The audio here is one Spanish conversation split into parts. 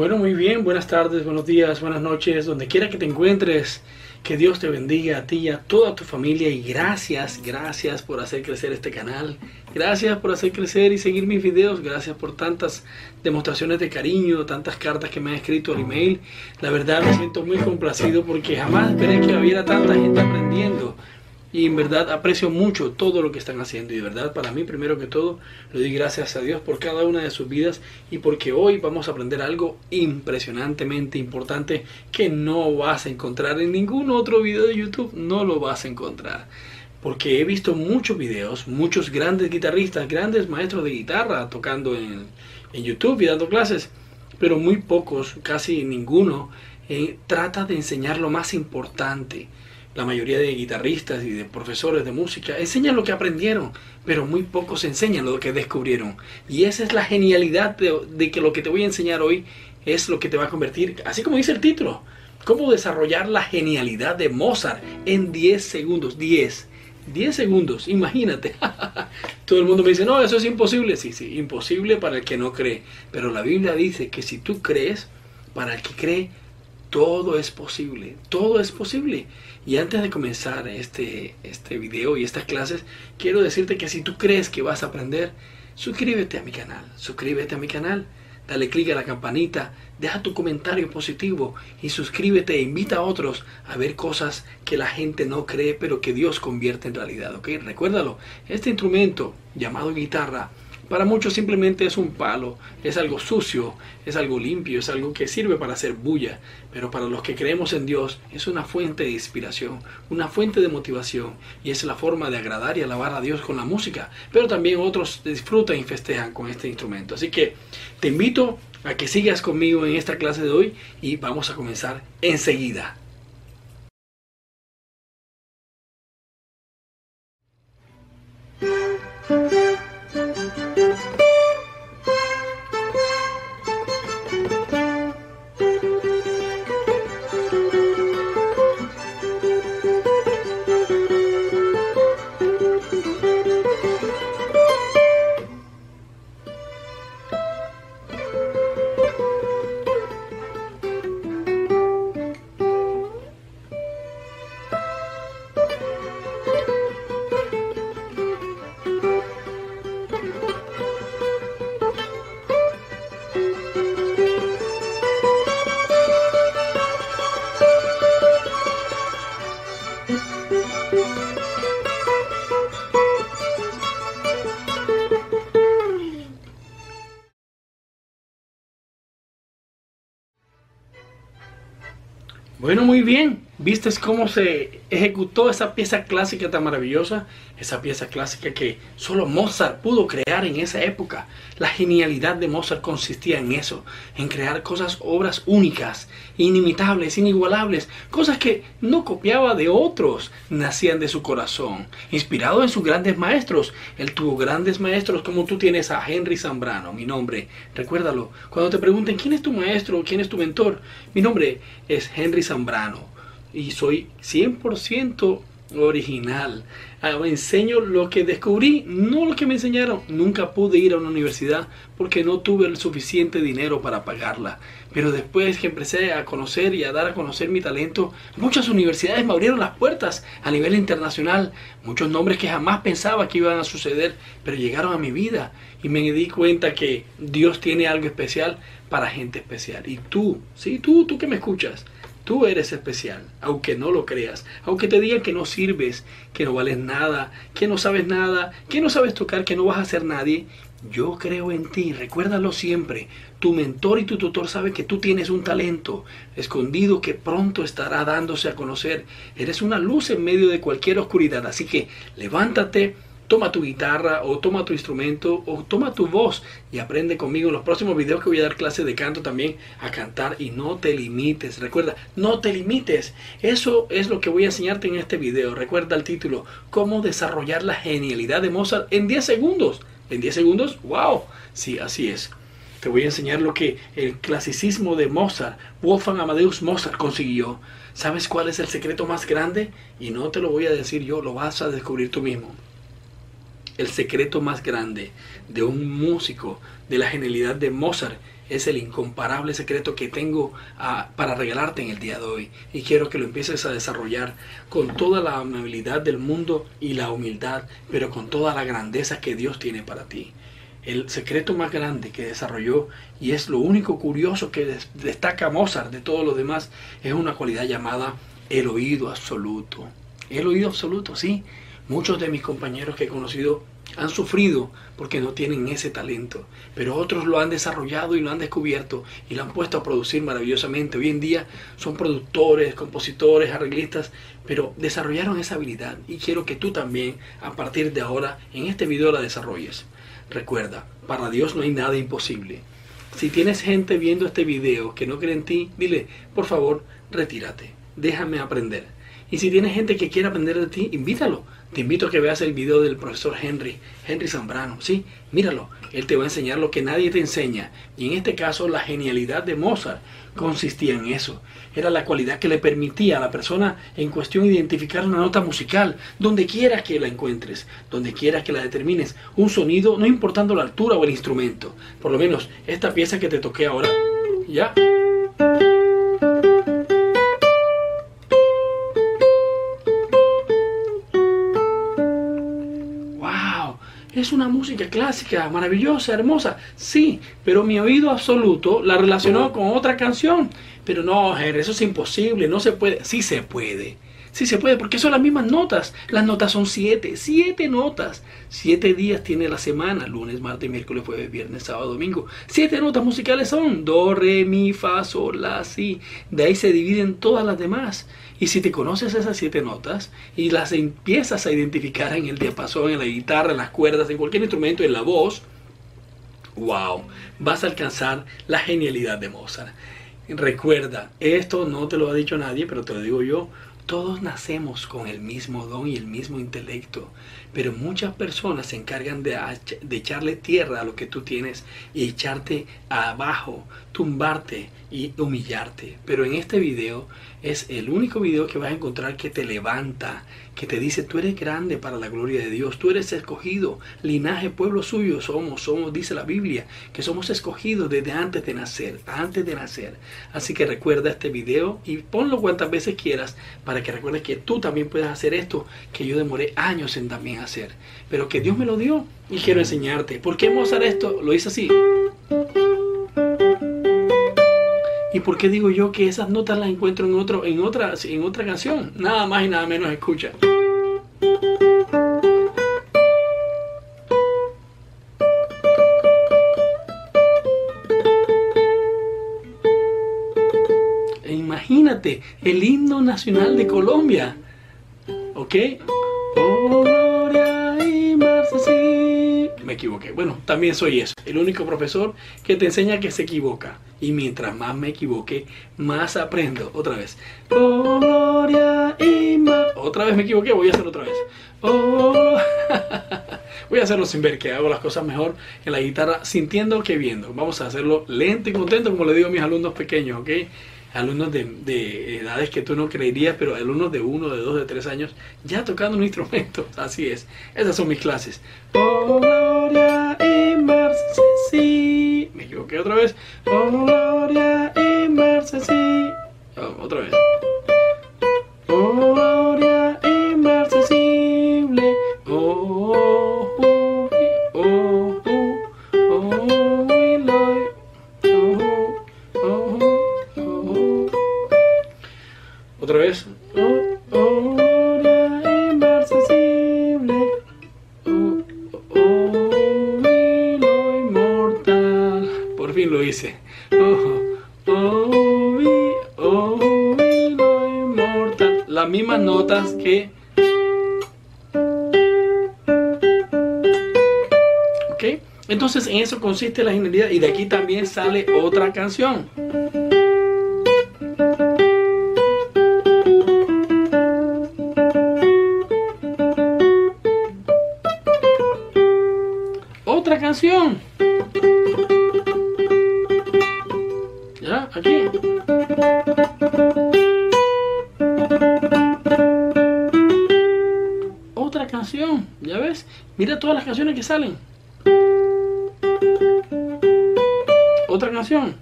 Bueno, muy bien, buenas tardes, buenos días, buenas noches, donde quiera que te encuentres, que Dios te bendiga a ti y a toda tu familia. Y gracias por hacer crecer este canal, gracias por hacer crecer y seguir mis videos, gracias por tantas demostraciones de cariño, tantas cartas que me han escrito al email. La verdad me siento muy complacido porque jamás esperé que hubiera tanta gente aprendiendo. Y en verdad aprecio mucho todo lo que están haciendo. Y de verdad, para mí, primero que todo, le doy gracias a Dios por cada una de sus vidas. Y porque hoy vamos a aprender algo impresionantemente importante que no vas a encontrar en ningún otro video de YouTube. No lo vas a encontrar. Porque he visto muchos videos, muchos grandes guitarristas, grandes maestros de guitarra tocando en YouTube y dando clases. Pero muy pocos, casi ninguno, trata de enseñar lo más importante. La mayoría de guitarristas y de profesores de música enseñan lo que aprendieron, pero muy pocos enseñan lo que descubrieron. Y esa es la genialidad de que lo que te voy a enseñar hoy es lo que te va a convertir, así como dice el título, cómo desarrollar la genialidad de Mozart en 10 segundos. 10 segundos, imagínate. Todo el mundo me dice, no, eso es imposible. Sí, imposible para el que no cree. Pero la Biblia dice que si tú crees, para el que cree, todo es posible, todo es posible. Y antes de comenzar este video y estas clases, quiero decirte que si tú crees que vas a aprender, suscríbete a mi canal, dale clic a la campanita, deja tu comentario positivo y suscríbete e invita a otros a ver cosas que la gente no cree, pero que Dios convierte en realidad, ¿ok? Recuérdalo, este instrumento llamado guitarra, para muchos simplemente es un palo, es algo sucio, es algo limpio, es algo que sirve para hacer bulla. Pero para los que creemos en Dios, es una fuente de inspiración, una fuente de motivación. Y es la forma de agradar y alabar a Dios con la música. Pero también otros disfrutan y festejan con este instrumento. Así que te invito a que sigas conmigo en esta clase de hoy y vamos a comenzar enseguida. Bueno, muy bien, ¿viste cómo se ejecutó esa pieza clásica tan maravillosa? Esa pieza clásica que solo Mozart pudo crear en esa época. La genialidad de Mozart consistía en eso, en crear cosas, obras únicas, inimitables, inigualables, cosas que no copiaba de otros, nacían de su corazón, inspirado en sus grandes maestros. Él tuvo grandes maestros como tú tienes a Henry Zambrano, mi nombre, recuérdalo, cuando te pregunten quién es tu maestro, quién es tu mentor, mi nombre es Henry Zambrano. Y soy 100% original. Enseño lo que descubrí, no lo que me enseñaron. Nunca pude ir a una universidad porque no tuve el suficiente dinero para pagarla. Pero después que empecé a conocer y a dar a conocer mi talento, muchas universidades me abrieron las puertas a nivel internacional. Muchos nombres que jamás pensaba que iban a suceder, pero llegaron a mi vida. Y me di cuenta que Dios tiene algo especial para gente especial. Y tú, sí, tú que me escuchas, tú eres especial, aunque no lo creas, aunque te digan que no sirves, que no vales nada, que no sabes tocar, que no vas a ser nadie. Yo creo en ti, recuérdalo siempre. Tu mentor y tu tutor saben que tú tienes un talento escondido que pronto estará dándose a conocer. Eres una luz en medio de cualquier oscuridad, así que levántate. Toma tu guitarra o toma tu instrumento o toma tu voz y aprende conmigo en los próximos videos que voy a dar clases de canto también a cantar y no te limites. Recuerda, no te limites. Eso es lo que voy a enseñarte en este video. Recuerda el título, cómo desarrollar la genialidad de Mozart en 10 segundos. ¿En 10 segundos? ¡Wow! Sí, así es. Te voy a enseñar lo que el clasicismo de Mozart, Wolfgang Amadeus Mozart, consiguió. ¿Sabes cuál es el secreto más grande? Y no te lo voy a decir yo, lo vas a descubrir tú mismo. El secreto más grande de un músico, de la genialidad de Mozart, es el incomparable secreto que tengo para regalarte en el día de hoy. Y quiero que lo empieces a desarrollar con toda la amabilidad del mundo y la humildad, pero con toda la grandeza que Dios tiene para ti. El secreto más grande que desarrolló, y es lo único curioso que destaca Mozart de todos los demás, es una cualidad llamada el oído absoluto. El oído absoluto, sí. Muchos de mis compañeros que he conocido han sufrido porque no tienen ese talento, pero otros lo han desarrollado y lo han descubierto y lo han puesto a producir maravillosamente. Hoy en día son productores, compositores, arreglistas, pero desarrollaron esa habilidad, y quiero que tú también a partir de ahora en este video la desarrolles. Recuerda, para Dios no hay nada imposible. Si tienes gente viendo este video que no cree en ti, dile, por favor, retírate, déjame aprender. Y si tienes gente que quiere aprender de ti, invítalo. Te invito a que veas el video del profesor Henry Zambrano, ¿sí? Míralo, él te va a enseñar lo que nadie te enseña. Y en este caso, la genialidad de Mozart consistía en eso. Era la cualidad que le permitía a la persona en cuestión identificar una nota musical, donde quiera que la encuentres, donde quiera que la determines. Un sonido, no importando la altura o el instrumento. Por lo menos, esta pieza que te toqué ahora, ¿ya? Es una música clásica, maravillosa, hermosa, sí, pero mi oído absoluto la relacionó con otra canción. Pero no, eso es imposible, no se puede. Sí se puede, sí se puede, porque son las mismas notas. Las notas son 7 notas. 7 días tiene la semana: lunes, martes, miércoles, jueves, viernes, sábado, domingo. 7 notas musicales son do, re, mi, fa, sol, la, si. De ahí se dividen todas las demás. Y si te conoces esas 7 notas y las empiezas a identificar en el diapasón, en la guitarra, en las cuerdas, en cualquier instrumento, en la voz, wow, vas a alcanzar la genialidad de Mozart. Recuerda, esto no te lo ha dicho nadie, pero te lo digo yo. Todos nacemos con el mismo don y el mismo intelecto, pero muchas personas se encargan de echarle tierra a lo que tú tienes y echarte abajo, tumbarte y humillarte. Pero en este video es el único video que vas a encontrar que te levanta, que te dice: tú eres grande para la gloria de Dios, tú eres escogido, linaje, pueblo suyo somos, dice la Biblia, que somos escogidos desde antes de nacer, Así que recuerda este video y ponlo cuantas veces quieras para que recuerdes que tú también puedes hacer esto que yo demoré años en también hacer, pero que Dios me lo dio y quiero enseñarte. ¿Por qué Mozart esto lo hizo así? ¿Y por qué digo yo que esas notas las encuentro en otra canción? Nada más y nada menos, escucha. Imagínate, el himno nacional de Colombia, ¿ok? Oh, gloria y merced. Me equivoqué, bueno, también soy eso, el único profesor que te enseña que se equivoca, y mientras más me equivoque, más aprendo. Otra vez, oh, gloria y merced. Otra vez me equivoqué, voy a hacerlo otra vez. Oh, voy a hacerlo sin ver, que hago las cosas mejor en la guitarra sintiendo que viendo. Vamos a hacerlo lento y contento, como le digo a mis alumnos pequeños, ¿ok? Alumnos de edades que tú no creerías, pero alumnos de 1, de 2, de 3 años ya tocando un instrumento. Así es, esas son mis clases. Oh, gloria y merced, sí. Me equivoqué otra vez. Oh, gloria y merced, sí. Oh, otra vez. Oh, gloria inmercesible. Oh, oh, oh, oh, oh, oh, oh, otra vez. Oh, oh, gloria inmercesible. Oh, oh, vilo inmortal. Por fin lo hice. Oh, oh, vilo inmortal. Las mismas notas que... ¿Ok? Entonces en eso consiste la genialidad. Y de aquí también sale otra canción. Ya, aquí. Otra canción, ya ves. Mira todas las canciones que salen. Otra canción. continuación.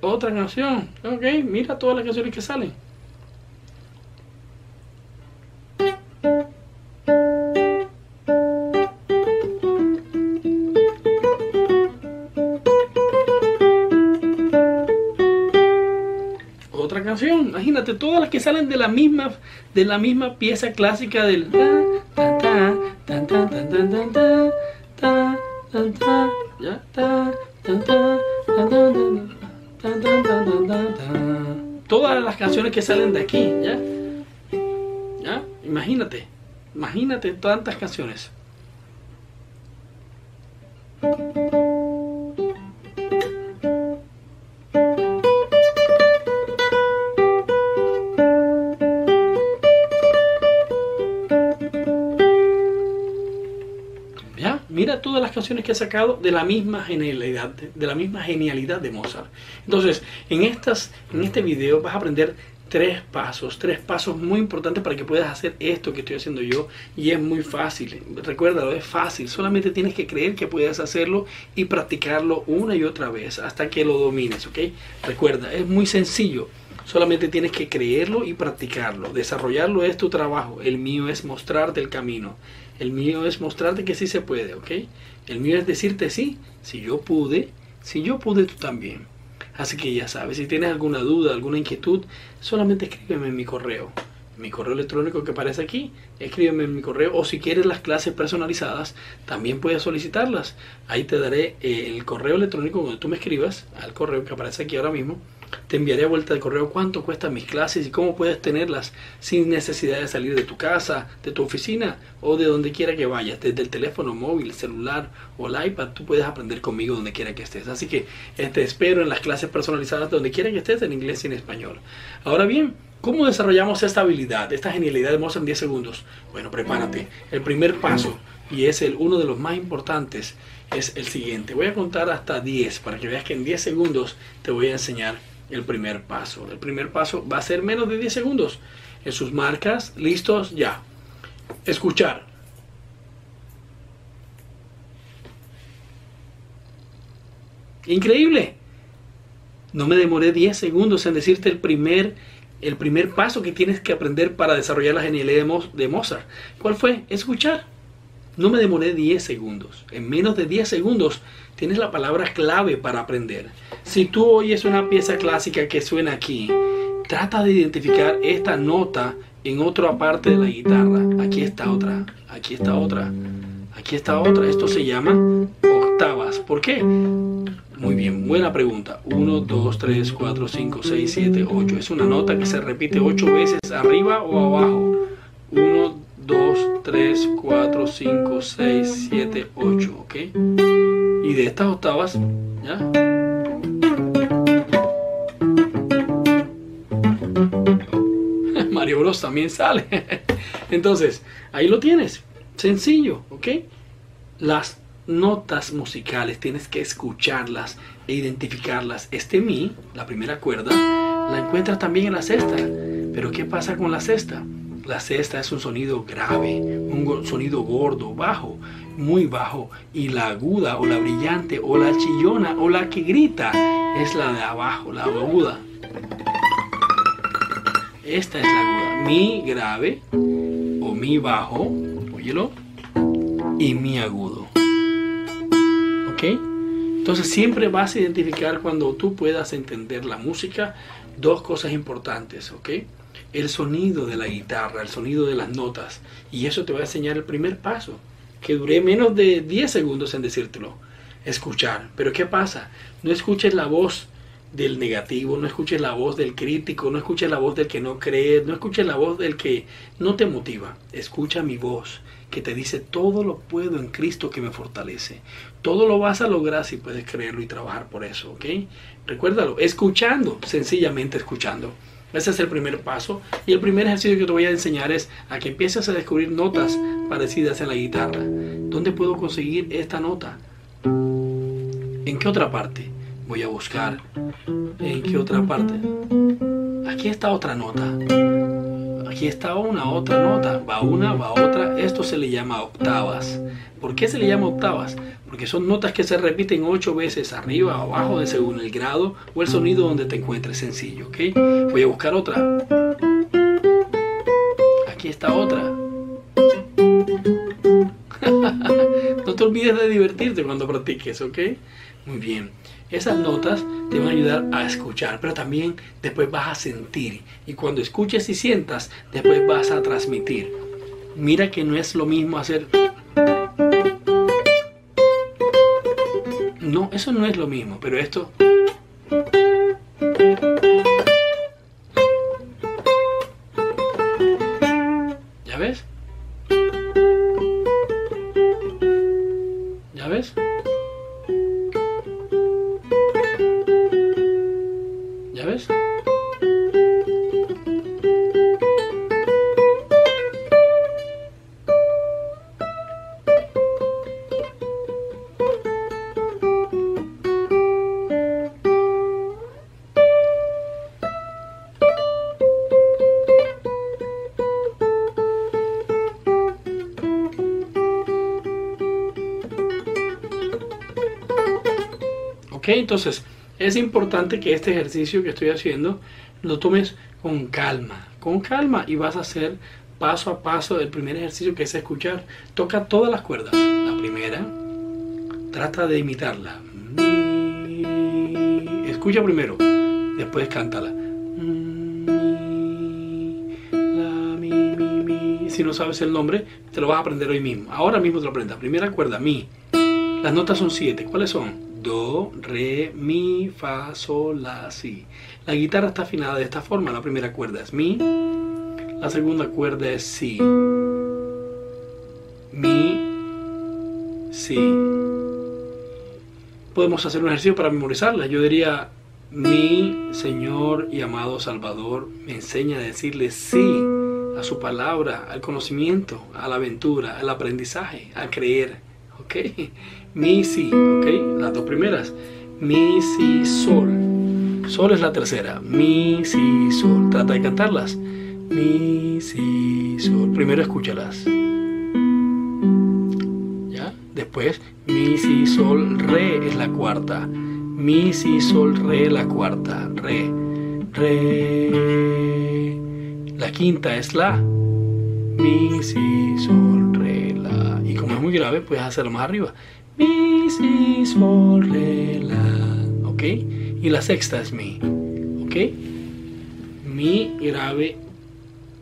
Otra canción. Ok, mira todas las canciones que salen. Otra canción, imagínate todas las que salen de la misma pieza clásica del todas las canciones que salen de aquí, ¿ya? ¿Ya? Imagínate tantas canciones. Mira todas las canciones que ha sacado de la misma genialidad de Mozart. Entonces, en este video vas a aprender tres pasos muy importantes para que puedas hacer esto que estoy haciendo yo, y es muy fácil. Recuérdalo, es fácil, solamente tienes que creer que puedes hacerlo y practicarlo una y otra vez hasta que lo domines, ¿ok? Recuerda, es muy sencillo. Solamente tienes que creerlo y practicarlo. Desarrollarlo es tu trabajo. El mío es mostrarte el camino. El mío es mostrarte que sí se puede, ¿ok? El mío es decirte sí. Si yo pude, tú también. Así que ya sabes, si tienes alguna duda, alguna inquietud, solamente escríbeme en mi correo. Mi correo electrónico que aparece aquí, escríbeme en mi correo, o si quieres las clases personalizadas, también puedes solicitarlas. Ahí te daré el correo electrónico cuando tú me escribas, al correo que aparece aquí ahora mismo. Te enviaré a vuelta de correo cuánto cuestan mis clases y cómo puedes tenerlas sin necesidad de salir de tu casa, de tu oficina o de donde quiera que vayas. Desde el teléfono móvil, celular o el iPad, tú puedes aprender conmigo donde quiera que estés. Así que te espero en las clases personalizadas donde quiera que estés, en inglés y en español. Ahora bien, ¿cómo desarrollamos esta habilidad, esta genialidad de Mozart en 10 segundos? Bueno, prepárate. El primer paso, y es uno de los más importantes, es el siguiente. Voy a contar hasta 10 para que veas que en 10 segundos te voy a enseñar el primer paso. El primer paso va a ser menos de 10 segundos. En sus marcas, listos, ya. Escuchar. Increíble. No me demoré 10 segundos en decirte el primer paso que tienes que aprender para desarrollar la genialidad de Mozart. ¿Cuál fue? Escuchar. No me demoré 10 segundos. En menos de 10 segundos tienes la palabra clave para aprender. Si tú oyes una pieza clásica que suena aquí, trata de identificar esta nota en otra parte de la guitarra. Aquí está otra, aquí está otra, aquí está otra. Esto se llama octavas. ¿Por qué? Muy bien, buena pregunta. 1, 2, 3, 4, 5, 6, 7, 8. Es una nota que se repite 8 veces arriba o abajo. 1, 2, 3, 4, 5, 6, 7, 8, ¿ok? Y de estas octavas, ¿ya? Mario Bros también sale. Entonces, ahí lo tienes. Sencillo, ¿ok? Las notas musicales tienes que escucharlas e identificarlas. Mi, la primera cuerda, la encuentras también en la sexta. Pero ¿qué pasa con la sexta? La sexta es un sonido grave, un sonido gordo, bajo, muy bajo. Y la aguda o la brillante o la chillona o la que grita es la de abajo, la aguda. Esta es la aguda. Mi grave o mi bajo, óyelo, y mi agudo. ¿Ok? Entonces siempre vas a identificar, cuando tú puedas entender la música, dos cosas importantes, ¿ok? El sonido de la guitarra, el sonido de las notas. Y eso te va a enseñar el primer paso, que duré menos de 10 segundos en decírtelo. Escuchar. Pero ¿qué pasa? No escuches la voz del negativo, no escuches la voz del crítico, no escuches la voz del que no cree, no escuches la voz del que no te motiva. Escucha mi voz, que te dice: todo lo puedo en Cristo que me fortalece. Todo lo vas a lograr si puedes creerlo y trabajar por eso, ¿ok? Recuérdalo, escuchando, sencillamente escuchando. Ese es el primer paso, y el primer ejercicio que te voy a enseñar es a que empieces a descubrir notas parecidas en la guitarra. ¿Dónde puedo conseguir esta nota? ¿En qué otra parte? Voy a buscar. ¿En qué otra parte? Aquí está otra nota. aquí está una, otra nota, va una, va otra. Esto se le llama octavas. ¿Por qué se le llama octavas? Porque son notas que se repiten 8 veces arriba o abajo, de según el grado o el sonido donde te encuentres sencillo, ¿okay? Voy a buscar otra. Aquí está otra. No te olvides de divertirte cuando practiques, ¿ok? Muy bien. Esas notas te van a ayudar a escuchar, pero también después vas a sentir. Y cuando escuches y sientas, después vas a transmitir. Mira que no es lo mismo hacer... No, eso no es lo mismo, pero esto... ¿Ya ves? ¿Ya ves? ¿Ya ves? Ok, entonces... Es importante que este ejercicio que estoy haciendo lo tomes con calma y vas a hacer paso a paso el primer ejercicio, que es escuchar. Toca todas las cuerdas. La primera, trata de imitarla. Escucha primero, después cántala. Si no sabes el nombre, te lo vas a aprender hoy mismo. Ahora mismo te lo aprendas. Primera cuerda, mi. Las notas son 7. ¿Cuáles son? Do, re, mi, fa, sol, la, si. La guitarra está afinada de esta forma. La primera cuerda es mi, la segunda cuerda es si, mi, si. Podemos hacer un ejercicio para memorizarla. Yo diría: mi Señor y amado Salvador me enseña a decirle sí a su palabra, al conocimiento, a la aventura, al aprendizaje, a creer. ¿Ok? Mi, si, ¿ok? Las dos primeras. Mi, si, sol. Sol es la tercera. Mi, si, sol. Trata de cantarlas. Mi, si, sol. Primero escúchalas. ¿Ya? Después, mi, si, sol, re es la cuarta. Mi, si, sol, re, la cuarta. Re. Re. La quinta es la. Mi, si, sol, re, la. Y como es muy grave, puedes hacerlo más arriba. Mi, si, sol, re, la. ¿Ok? Y la sexta es mi. ¿Ok? Mi grave,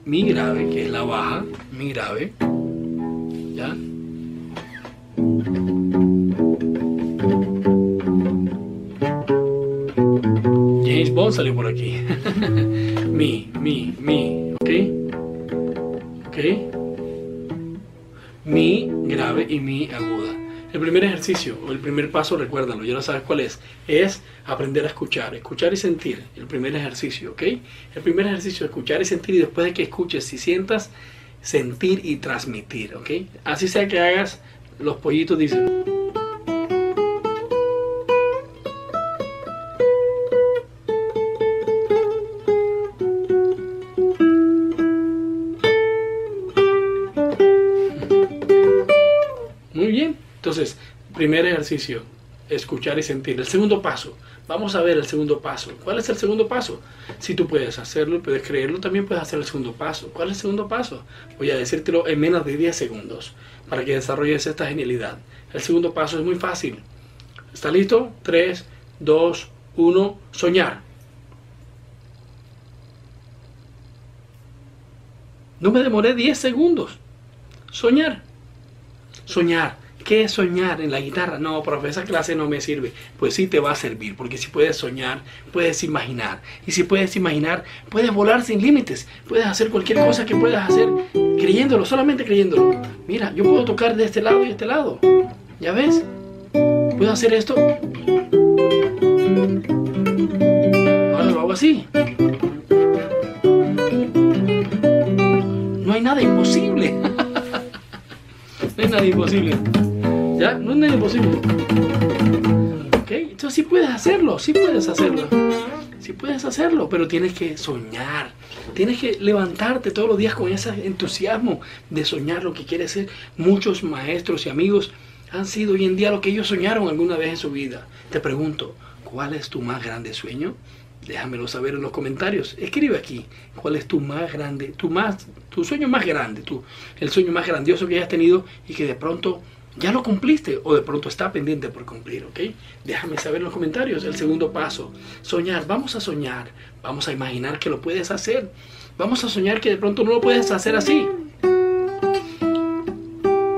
que es la baja. Mi grave. ¿Ya? James Bond salió por aquí. Mi. ¿Ok? Mi grave y mi aguda. El primer ejercicio o el primer paso, recuérdalo, ya no sabes cuál es. Es aprender a escuchar y sentir. El primer ejercicio, ¿ok? El primer ejercicio, escuchar y sentir, y después de que escuches y sientas, sentir y transmitir, ¿ok? Así sea que hagas, los pollitos dicen... Entonces, primer ejercicio, escuchar y sentir. El segundo paso, vamos a ver el segundo paso. ¿Cuál es el segundo paso? Si tú puedes hacerlo y puedes creerlo, también puedes hacer el segundo paso. ¿Cuál es el segundo paso? Voy a decírtelo en menos de 10 segundos para que desarrolles esta genialidad. El segundo paso es muy fácil. ¿Está listo? 3, 2, 1, soñar. No me demoré 10 segundos. Soñar. Soñar. ¿Qué es soñar en la guitarra? No, profe, esa clase no me sirve. Pues sí te va a servir, porque si puedes soñar, puedes imaginar. Y si puedes imaginar, puedes volar sin límites. Puedes hacer cualquier cosa que puedas hacer creyéndolo, solamente creyéndolo. Mira, yo puedo tocar de este lado y de este lado. ¿Ya ves? Puedo hacer esto. Ahora lo hago así. No hay nada imposible. No hay nada imposible. ¿Ya? No es nada imposible. ¿Ok? Entonces sí puedes hacerlo, sí puedes hacerlo. Sí Sí puedes hacerlo, pero tienes que soñar. Tienes que levantarte todos los días con ese entusiasmo de soñar lo que quieres ser. Muchos maestros y amigos han sido hoy en día lo que ellos soñaron alguna vez en su vida. Te pregunto, ¿cuál es tu más grande sueño? Déjamelo saber en los comentarios. Escribe aquí, ¿cuál es tu más grande, tu sueño más grande, el sueño más grandioso que hayas tenido y que de pronto ya lo cumpliste o de pronto está pendiente por cumplir, ¿ok? Déjame saber en los comentarios. El segundo paso, soñar. Vamos a soñar, vamos a imaginar que lo puedes hacer. Vamos a soñar que de pronto no lo puedes hacer así,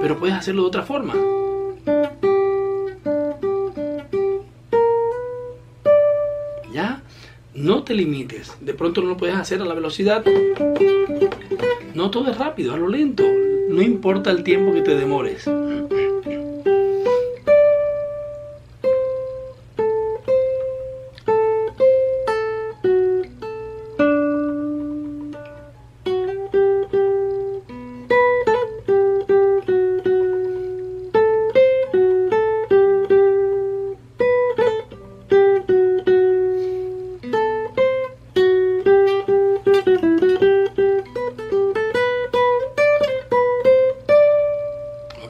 pero puedes hacerlo de otra forma. ¿Ya? No te limites. De pronto no lo puedes hacer a la velocidad. No todo es rápido, a lo lento. No importa el tiempo que te demores.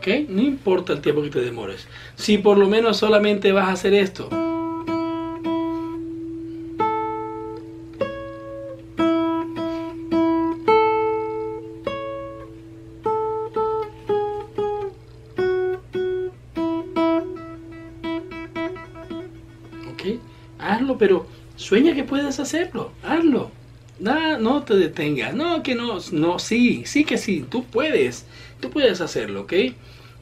¿Okay? No importa el tiempo que te demores. Si por lo menos solamente vas a hacer esto. ¿Okay? Hazlo, pero sueña que puedes hacerlo. Hazlo. No te detengas. No, que no. No, sí. Sí que sí. Tú puedes. Tú puedes hacerlo, ¿ok?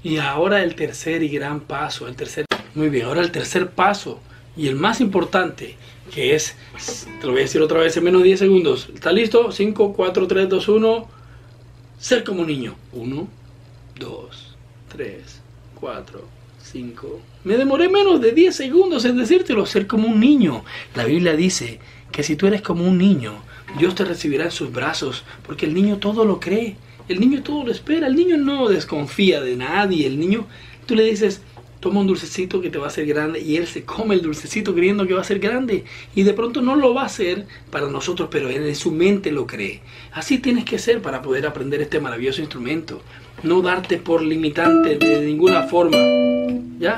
Y ahora el tercer y gran paso. Muy bien, ahora el tercer paso. Y el más importante, que es... Te lo voy a decir otra vez en menos de 10 segundos. ¿Está listo? 5, 4, 3, 2, 1. Ser como niño. 1, 2, 3, 4, 5. Me demoré menos de 10 segundos en decírtelo. Ser como un niño. La Biblia dice que si tú eres como un niño, Dios te recibirá en sus brazos. Porque el niño todo lo cree. El niño todo lo espera, el niño no desconfía de nadie, el niño, tú le dices, toma un dulcecito que te va a hacer grande y él se come el dulcecito creyendo que va a ser grande y de pronto no lo va a hacer para nosotros, pero él en su mente lo cree. Así tienes que ser para poder aprender este maravilloso instrumento, no darte por limitante de ninguna forma, ¿ya?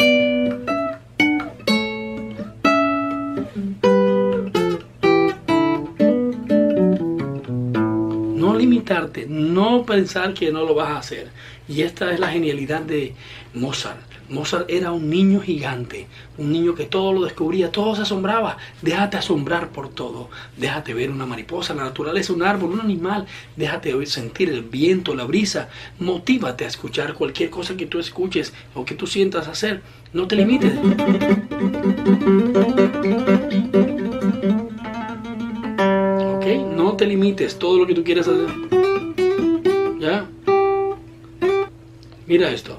Limitarte, no pensar que no lo vas a hacer. Y esta es la genialidad de Mozart. Mozart era un niño gigante, un niño que todo lo descubría, todo se asombraba. Déjate asombrar por todo. Déjate ver una mariposa, la naturaleza, un árbol, un animal. Déjate sentir el viento, la brisa. Motívate a escuchar cualquier cosa que tú escuches o que tú sientas hacer. No te limites. No te limites, todo lo que tú quieras hacer. ¿Ya? Mira esto.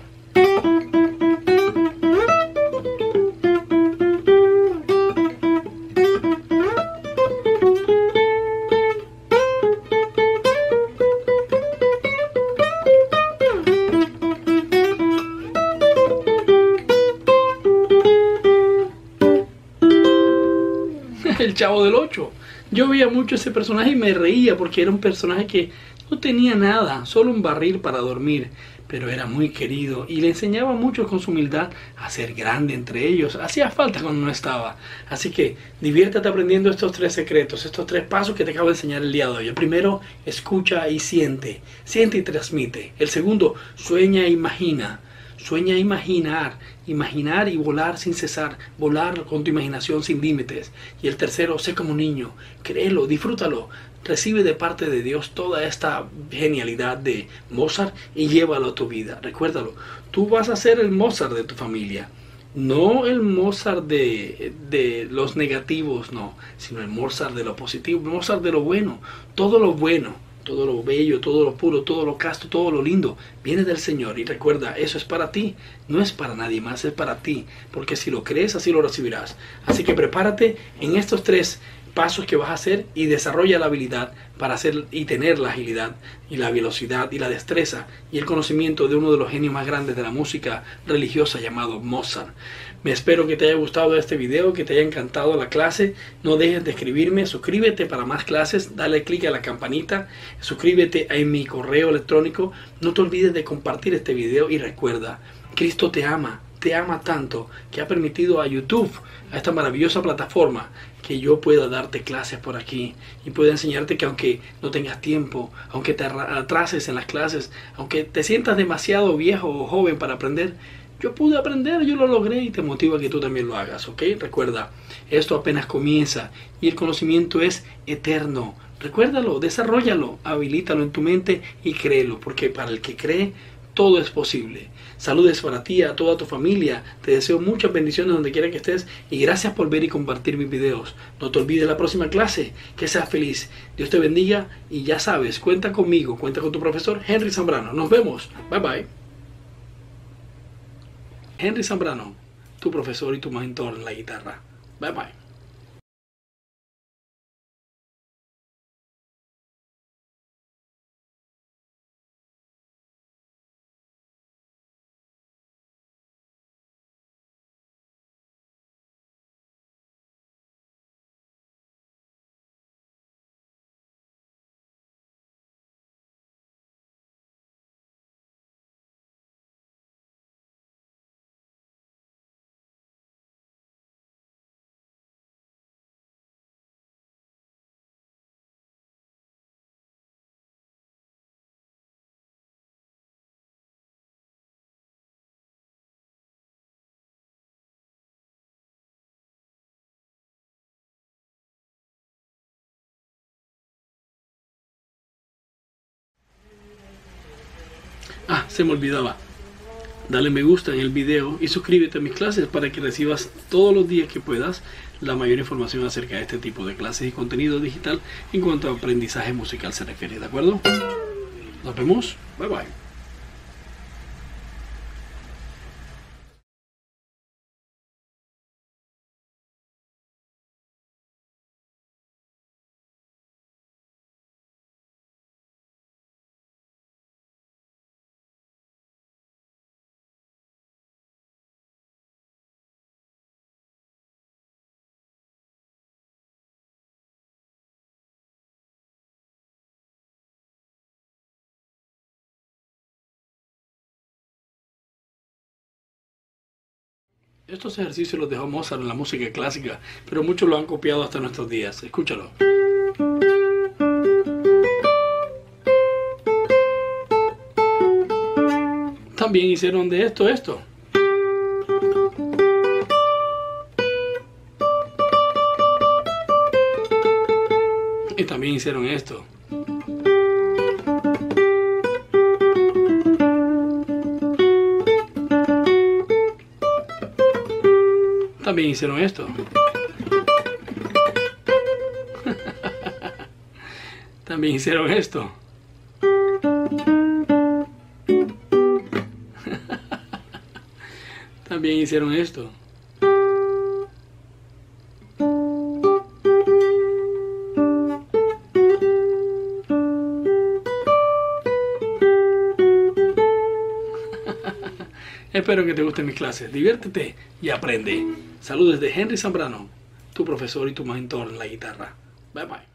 El Chavo del 8. Yo veía mucho ese personaje y me reía porque era un personaje que no tenía nada, solo un barril para dormir, pero era muy querido y le enseñaba a muchos con su humildad a ser grande entre ellos. Hacía falta cuando no estaba. Así que diviértete aprendiendo estos tres secretos, estos tres pasos que te acabo de enseñar el día de hoy. El primero, escucha y siente. Siente y transmite. El segundo, sueña e imagina. Sueña imaginar, imaginar y volar sin cesar, volar con tu imaginación sin límites. Y el tercero, sé como un niño, créelo, disfrútalo, recibe de parte de Dios toda esta genialidad de Mozart y llévalo a tu vida. Recuérdalo, tú vas a ser el Mozart de tu familia, no el Mozart de los negativos, no, sino el Mozart de lo positivo, Mozart de lo bueno, todo lo bueno. Todo lo bello, todo lo puro, todo lo casto, todo lo lindo, viene del Señor. Y recuerda, eso es para ti, no es para nadie más, es para ti. Porque si lo crees, así lo recibirás. Así que prepárate en estos tres pasos que vas a hacer y desarrolla la habilidad para hacer y tener la agilidad y la velocidad y la destreza y el conocimiento de uno de los genios más grandes de la música religiosa llamado Mozart. Espero que te haya gustado este video, que te haya encantado la clase. No dejes de escribirme, suscríbete para más clases, dale click a la campanita, suscríbete a mi correo electrónico. No te olvides de compartir este video y recuerda, Cristo te ama tanto que ha permitido a YouTube, a esta maravillosa plataforma, que yo pueda darte clases por aquí y pueda enseñarte que aunque no tengas tiempo, aunque te atrases en las clases, aunque te sientas demasiado viejo o joven para aprender, yo pude aprender, yo lo logré y te motiva que tú también lo hagas, ¿ok? Recuerda, esto apenas comienza y el conocimiento es eterno. Recuérdalo, desarróllalo, habilítalo en tu mente y créelo, porque para el que cree, todo es posible. Saludes para ti, a toda tu familia. Te deseo muchas bendiciones donde quiera que estés y gracias por ver y compartir mis videos. No te olvides la próxima clase. Que seas feliz. Dios te bendiga y ya sabes, cuenta conmigo, cuenta con tu profesor Henry Zambrano. Nos vemos. Bye bye. Henry Zambrano, tu profesor y tu mentor en la guitarra. Bye bye. Ah, se me olvidaba, dale me gusta en el video y suscríbete a mis clases para que recibas todos los días que puedas la mayor información acerca de este tipo de clases y contenido digital en cuanto a aprendizaje musical se refiere, ¿de acuerdo? Nos vemos, bye bye. Estos ejercicios los dejó Mozart en la música clásica, pero muchos lo han copiado hasta nuestros días. Escúchalo. También hicieron de esto. Y también hicieron esto. También hicieron esto. También hicieron esto. También hicieron esto. Espero que te gusten mis clases, diviértete y aprende. Saludos de Henry Zambrano, tu profesor y tu mentor en la guitarra. Bye bye.